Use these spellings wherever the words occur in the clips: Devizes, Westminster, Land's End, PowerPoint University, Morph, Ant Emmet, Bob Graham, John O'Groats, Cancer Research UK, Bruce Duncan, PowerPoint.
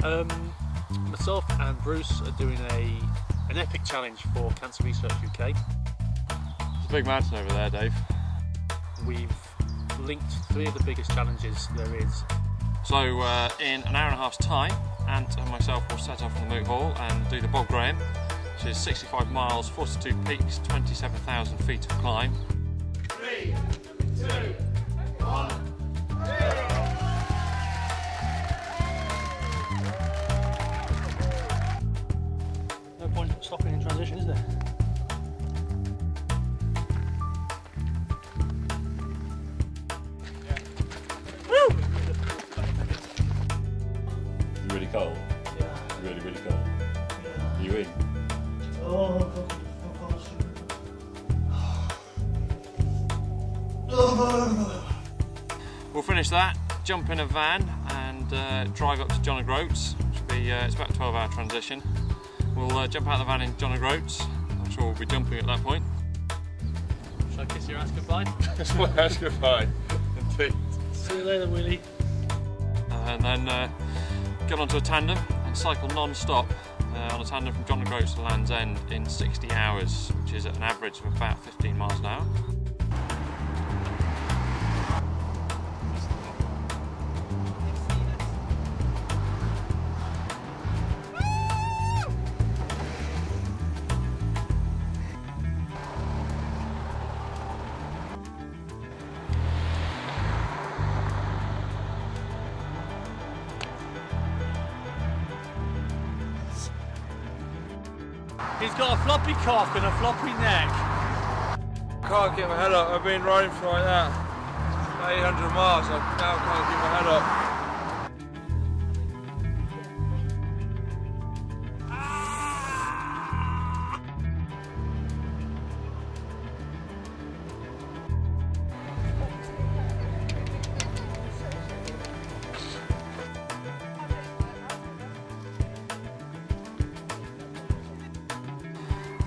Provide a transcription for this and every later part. Myself and Bruce are doing an epic challenge for Cancer Research UK. It's a big mountain over there, Dave. We've linked three of the biggest challenges there is. So in an hour and a half's time, Ant and myself will set off from the moot hall and do the Bob Graham, which is 65 miles, 42 peaks, 27,000 feet of climb. 3, 2, 1. Stopping in transition, is there? Yeah. Woo! You really cold? Yeah. Really, really cold? Yeah. You in? Oh, we'll finish that, jump in a van and drive up to John O'Groats, which will be, it's about a 12-hour transition. We'll jump out of the van in John O'Groats. I'm sure we'll be jumping at that point. Shall I kiss your ass goodbye? Kiss my ass goodbye, indeed. See you later, Willie. And then get onto a tandem and cycle non-stop on a tandem from John O'Groats to Land's End in 60 hours, which is at an average of about 15 miles an hour. He's got a floppy cough and a floppy neck. Can't get my head up. I've been riding for like that 800 miles. I now can't get my head up. Ah!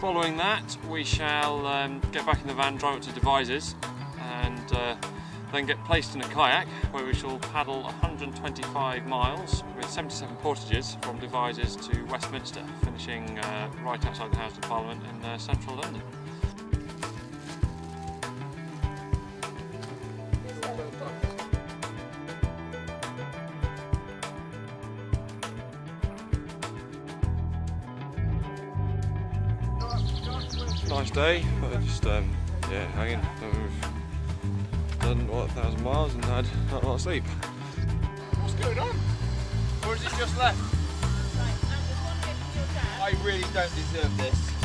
Following that, we shall get back in the van, drive up to Devizes, and then get placed in a kayak where we shall paddle 125 miles with 77 portages from Devizes to Westminster, finishing right outside the House of Parliament in central London. Nice day, but just yeah, hanging. We've done what, 1,000 miles and had not a lot of sleep. What's going on? Or is it just left? Right, I really don't deserve this.